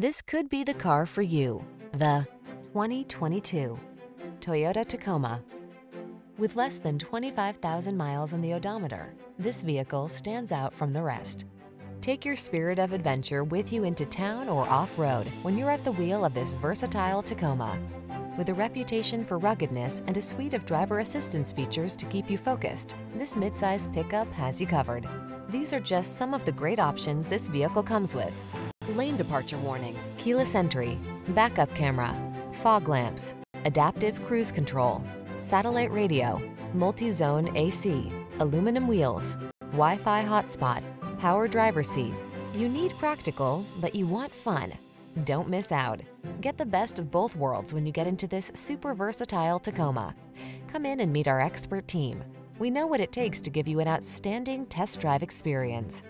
This could be the car for you. The 2022 Toyota Tacoma. With less than 25,000 miles on the odometer, this vehicle stands out from the rest. Take your spirit of adventure with you into town or off-road when you're at the wheel of this versatile Tacoma. With a reputation for ruggedness and a suite of driver assistance features to keep you focused, this midsize pickup has you covered. These are just some of the great options this vehicle comes with: lane departure warning, keyless entry, backup camera, fog lamps, adaptive cruise control, satellite radio, multi-zone AC, aluminum wheels, Wi-Fi hotspot, power driver seat. You need practical, but you want fun. Don't miss out. Get the best of both worlds when you get into this super versatile Tacoma. Come in and meet our expert team. We know what it takes to give you an outstanding test drive experience.